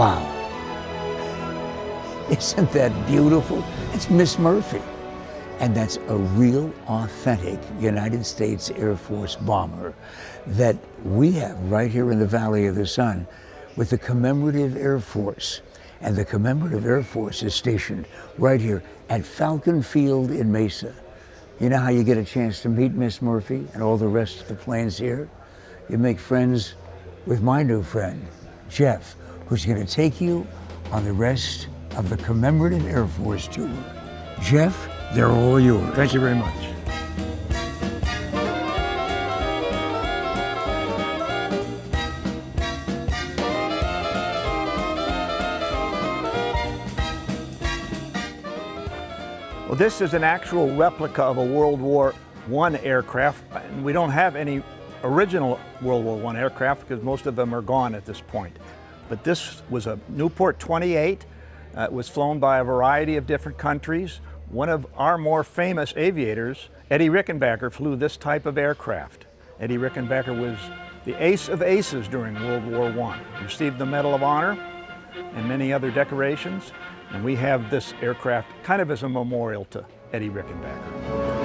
Wow. Isn't that beautiful? It's Miss Murphy. And that's a real, authentic United States Air Force bomber that we have right here in the Valley of the Sun with the Commemorative Air Force. And the Commemorative Air Force is stationed right here at Falcon Field in Mesa. You know how you get a chance to meet Miss Murphy and all the rest of the planes here? You make friends with my new friend, Jeff, who's going to take you on the rest of the Commemorative Air Force tour. Jeff, they're all yours. Thank you very much. Well, this is an actual replica of a World War I aircraft, and we don't have any original World War I aircraft because most of them are gone at this point. But this was a Newport 28. It was flown by a variety of different countries. One of our more famous aviators, Eddie Rickenbacker, flew this type of aircraft. Eddie Rickenbacker was the ace of aces during World War I, received the Medal of Honor and many other decorations. And we have this aircraft kind of as a memorial to Eddie Rickenbacker.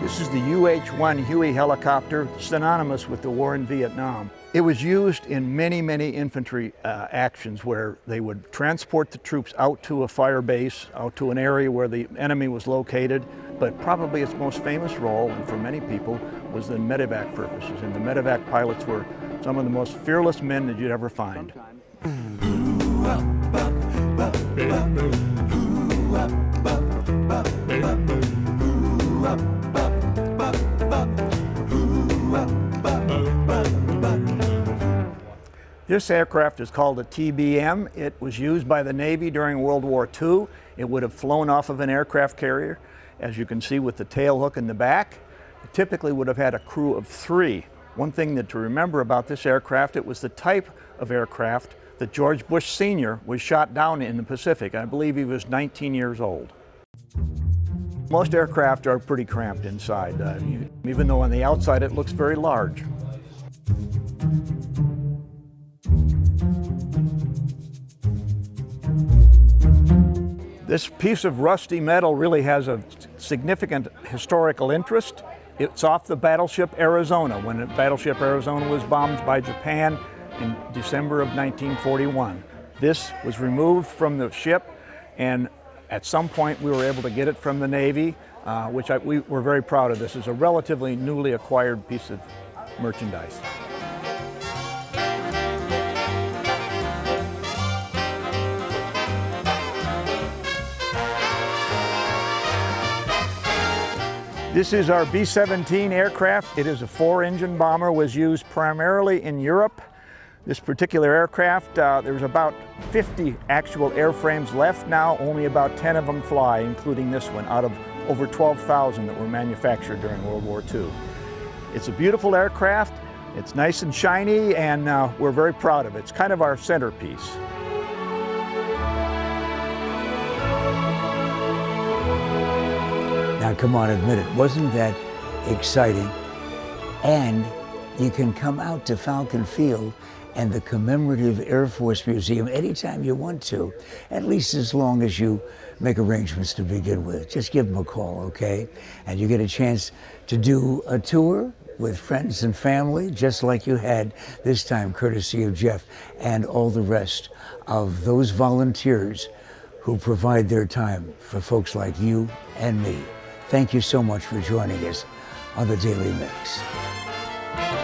This is the UH-1 Huey helicopter, synonymous with the war in Vietnam. It was used in many, many infantry actions where they would transport the troops out to a fire base, out to an area where the enemy was located. But probably its most famous role, and for many people, was the medevac purposes. And the medevac pilots were some of the most fearless men that you'd ever find. This aircraft is called a TBM. It was used by the Navy during World War II. It would have flown off of an aircraft carrier, as you can see with the tail hook in the back. It typically would have had a crew of 3. One thing to remember about this aircraft, it was the type of aircraft that George Bush Sr. was shot down in the Pacific. I believe he was 19 years old. Most aircraft are pretty cramped inside, even though on the outside it looks very large. This piece of rusty metal really has a significant historical interest. It's off the battleship Arizona, when the battleship Arizona was bombed by Japan in December of 1941. This was removed from the ship, and at some point we were able to get it from the Navy, which we were very proud of. This is a relatively newly acquired piece of merchandise. This is our B-17 aircraft. It is a 4-engine bomber, was used primarily in Europe. This particular aircraft, there's about 50 actual airframes left now, only about 10 of them fly, including this one, out of over 12,000 that were manufactured during World War II. It's a beautiful aircraft, it's nice and shiny, and we're very proud of it. It's kind of our centerpiece. Now, come on, admit it. Wasn't that exciting? And you can come out to Falcon Field and the Commemorative Air Force Museum anytime you want to, at least as long as you make arrangements to begin with. Just give them a call, okay? And you get a chance to do a tour with friends and family, just like you had this time, courtesy of Jeff and all the rest of those volunteers who provide their time for folks like you and me. Thank you so much for joining us on The Daily Mix.